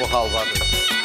напугал вас.